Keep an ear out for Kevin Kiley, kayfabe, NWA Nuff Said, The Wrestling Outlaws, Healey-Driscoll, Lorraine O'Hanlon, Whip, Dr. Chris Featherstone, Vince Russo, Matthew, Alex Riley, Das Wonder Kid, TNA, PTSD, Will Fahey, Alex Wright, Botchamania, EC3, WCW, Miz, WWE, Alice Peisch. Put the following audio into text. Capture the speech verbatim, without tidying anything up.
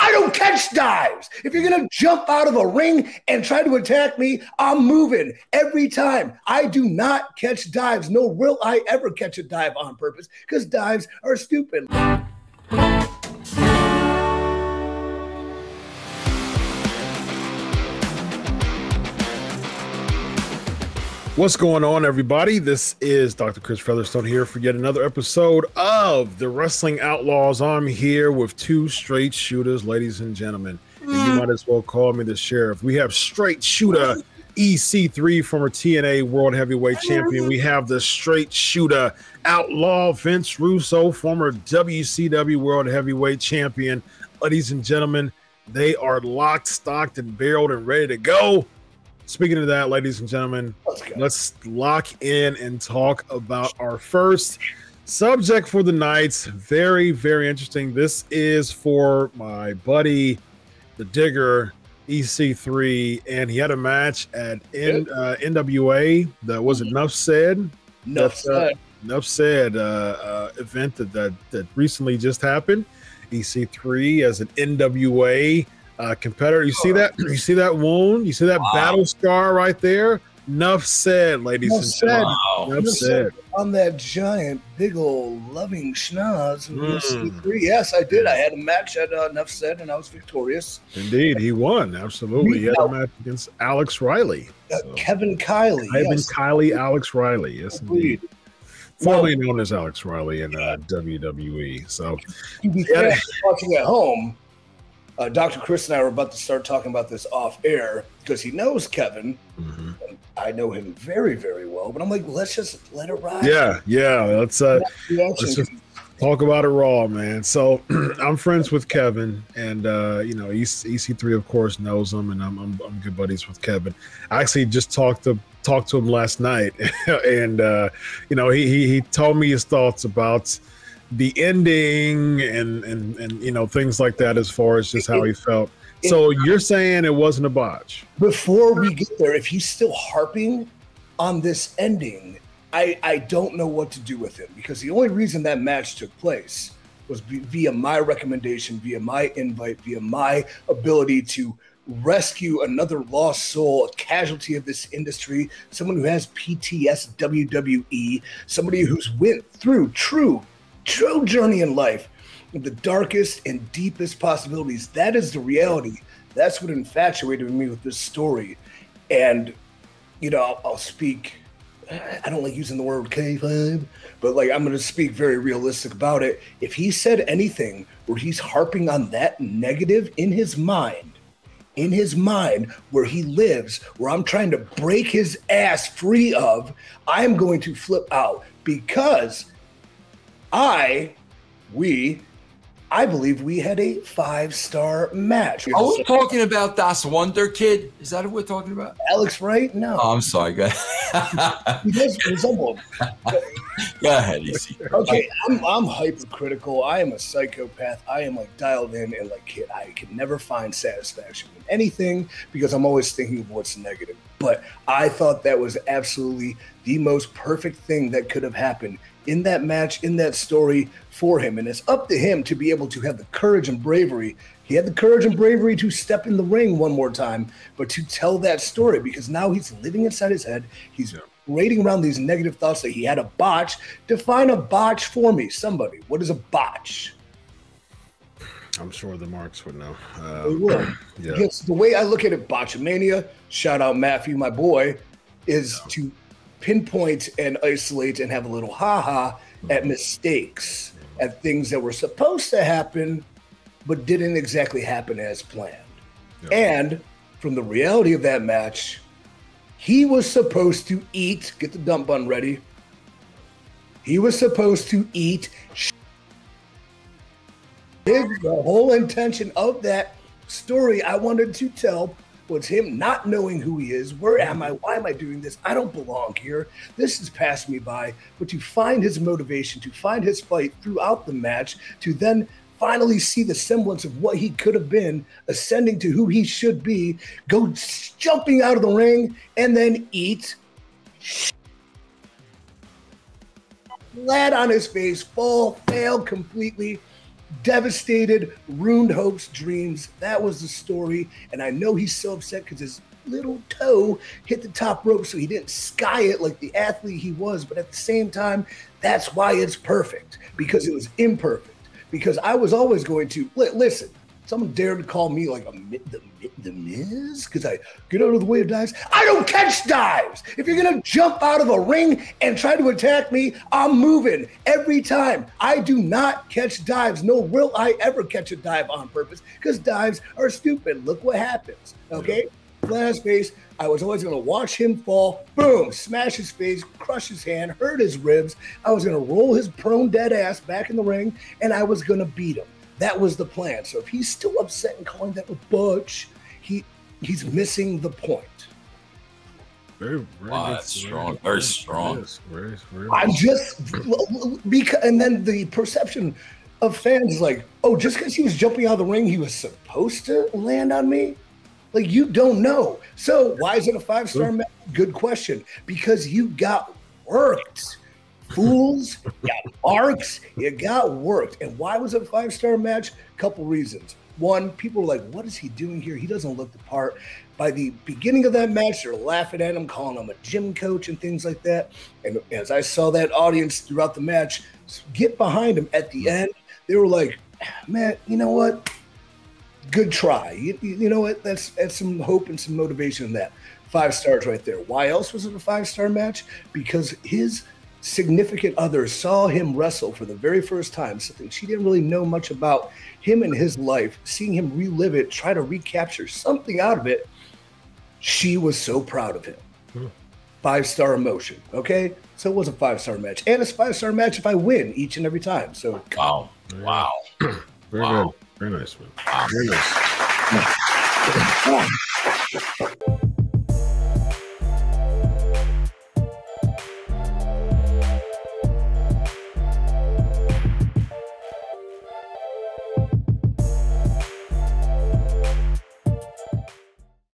I don't catch dives. If you're going to jump out of a ring and try to attack me, I'm moving every time. I do not catch dives, nor will I ever catch a dive on purpose, because dives are stupid. What's going on, everybody? This is Doctor Chris Featherstone here for yet another episode of The Wrestling Outlaws. I'm here with two straight shooters, ladies and gentlemen. Mm. And you might as well call me the sheriff. We have straight shooter E C three, former T N A World Heavyweight Champion. We have the straight shooter outlaw Vince Russo, former W C W World Heavyweight Champion. Ladies and gentlemen, they are locked, stocked, and barreled and ready to go. Speaking of that, ladies and gentlemen, let's, let's lock in and talk about our first subject for the night. Very, very interesting. This is for my buddy, the Digger, E C three, and he had a match at N, uh, N W A. That was it. Nuff Said. Nuff Said. Nuff Said uh, uh, event that, that that recently just happened. E C three as an N W A. Uh, competitor, you see that? You see that wound? You see that wow. battle scar right there? Nuff said, ladies Nuff and gentlemen. Wow. Nuff said. On that giant, big old loving schnoz. Mm. Yes, I did. I had a match at uh, Nuff Said, and I was victorious. Indeed, he won. Absolutely. He had a match against Alex Riley. Uh, so. Kevin Kiley. Kevin yes. Kiley, Alex Riley. Yes, indeed. indeed. Formerly known as Alex Riley in uh, W W E. So, you be yeah. watching at home. Uh, Doctor Chris and I were about to start talking about this off air because he knows Kevin. Mm-hmm. And I know him very, very well, but I'm like, let's just let it ride. Yeah, yeah. Let's, uh, let's just talk about it raw, man. So I'm friends with Kevin, and uh, you know, E C three, of course, knows him, and I'm, I'm I'm good buddies with Kevin. I actually just talked to talked to him last night, and uh, you know, he, he he told me his thoughts about the ending and, and, and, you know, things like that, as far as just how he felt. So you're saying it wasn't a botch. Before we get there, if he's still harping on this ending, I, I don't know what to do with him, because the only reason that match took place was via my recommendation, via my invite, via my ability to rescue another lost soul, a casualty of this industry, someone who has P T S D W W E, somebody who's went through true True journey in life, the darkest and deepest possibilities. That is the reality. That's what infatuated me with this story. And, you know, I'll, I'll speak, I don't like using the word kayfabe, but like, I'm going to speak very realistic about it. If he said anything where he's harping on that negative in his mind, in his mind where he lives, where I'm trying to break his ass free of, I'm going to flip out, because I, we, I believe we had a five-star match. Are we talking about Das Wonder Kid? Is that what we're talking about? Alex Wright? No. Oh, I'm sorry, guys. He does resemble him. Go ahead, easy. Okay, I'm, I'm hypercritical. I am a psychopath. I am like dialed in and like, kid, I can never find satisfaction in anything because I'm always thinking of what's negative. But I thought that was absolutely the most perfect thing that could have happened in that match, in that story for him. And it's up to him to be able to have the courage and bravery. He had the courage and bravery to step in the ring one more time, but to tell that story, because now he's living inside his head. He's rating around these negative thoughts that he had a botch. Define a botch for me, somebody. What is a botch? I'm sure the marks would know. Uh, they would. Yeah. Yes, the way I look at it, Botchamania, shout out Matthew, my boy, is yeah. to pinpoint and isolate and have a little ha-ha at mistakes, at things that were supposed to happen but didn't exactly happen as planned. Yep. And from the reality of that match, he was supposed to eat, get the dump bun ready, he was supposed to eat the whole intention of that story I wanted to tell was him not knowing who he is. Where am I? Why am I doing this? I don't belong here. This has passed me by. But to find his motivation, to find his fight throughout the match, to then finally see the semblance of what he could have been, ascending to who he should be, go jumping out of the ring, and then eat flat on his face, fall, fail completely. devastated, ruined hopes, dreams. That was the story. And I know he's so upset because his little toe hit the top rope, so he didn't sky it like the athlete he was. But at the same time, that's why it's perfect, because it was imperfect. Because I was always going to listen. Someone dared to call me like a the, the Miz because I get out of the way of dives. I don't catch dives. If you're going to jump out of a ring and try to attack me, I'm moving every time. I do not catch dives, nor will I ever catch a dive on purpose because dives are stupid. Look what happens, okay? Flat on his face. I was always going to watch him fall, boom, smash his face, crush his hand, hurt his ribs. I was going to roll his prone dead ass back in the ring, and I was going to beat him. That was the plan. So if he's still upset and calling that a butch, he he's missing the point. Very, very wow, that's strong. Very strong. Very, very I just because, and then the perception of fans is like, oh, just because he was jumping out of the ring, he was supposed to land on me. Like, you don't know. So why is it a five-star match? Good question. Because you got worked. Fools, you got arcs, you got worked. And why was it a five-star match? Couple reasons. One, people were like, what is he doing here? He doesn't look the part. By the beginning of that match, they're laughing at him, calling him a gym coach and things like that. And as I saw that audience throughout the match get behind him at the end, they were like, man, you know what? Good try. You, you know what? That's, that's some hope and some motivation in that. Five stars right there. Why else was it a five-star match? Because his significant other saw him wrestle for the very first time, something she didn't really know much about him and his life, seeing him relive it, try to recapture something out of it. She was so proud of him. Hmm. Five-star emotion, okay? So it was a five-star match. And it's a five-star match if I win each and every time. So wow. Wow. Very wow. Good. Very nice, man. Wow. Very nice.